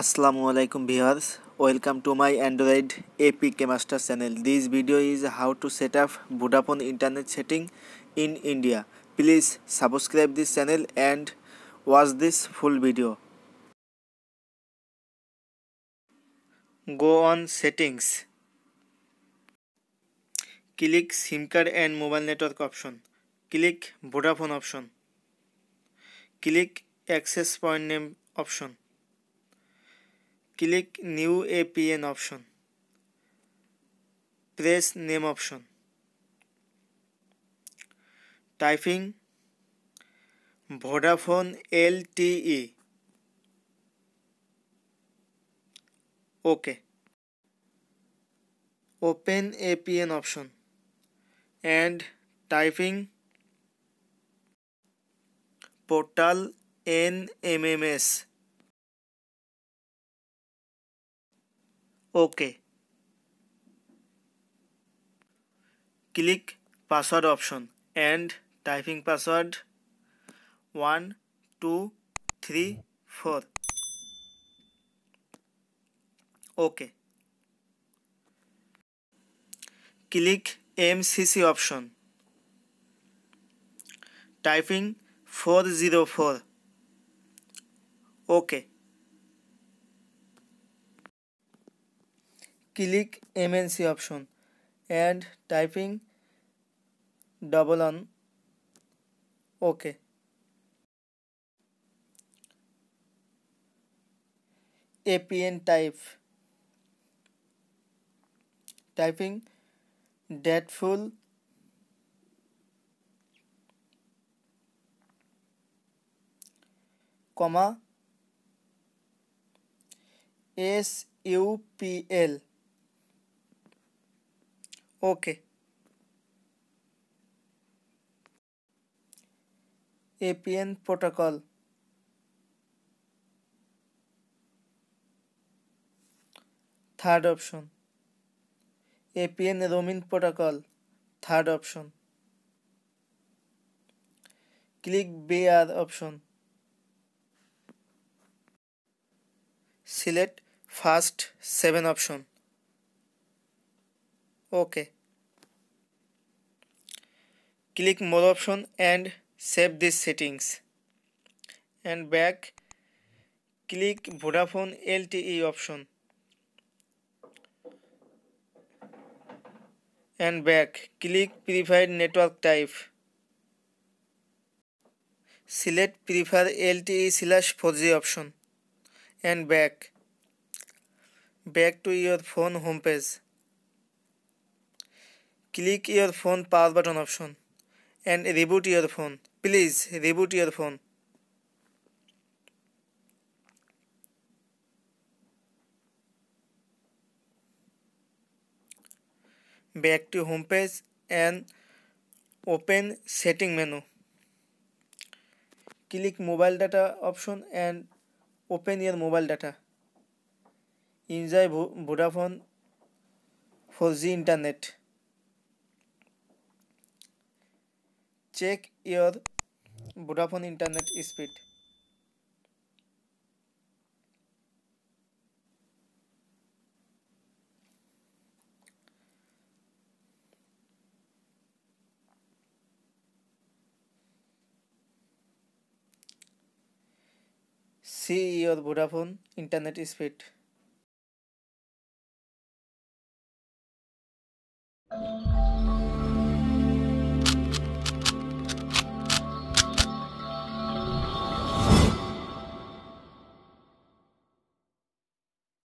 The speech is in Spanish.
Assalamu alaikum viewers, welcome to my Android Apk Master channel. This video is how to set up Vodafone internet setting in India. Please subscribe this channel and watch this full video. Go on settings. Click SIM card and mobile network option. Click Vodafone option. Click access point name option. Click new APN option. Press name option. Typing Vodafone LTE. OK. Open APN option and typing portal NMMS. OK. Click password option and typing password 1234. OK. Click MCC option. Typing 404. OK. Click MNC option and typing 111. OK. APN type. Typing dateful comma SUPL. OK. APN protocol. Third option. APN roaming protocol. Third option. Click BR option. Select first 7 option. OK. Click more option and save these settings. And back. Click Vodafone LTE option. And back. Click preferred network type. Select prefer LTE/4G option. And back. Back to your phone homepage. Click your phone power button option and reboot your phone. Please reboot your phone. Back to home page and open setting menu. Click mobile data option and open your mobile data. Enjoy Vodafone 4G internet. Check your Vodafone internet speed. See your Vodafone internet speed.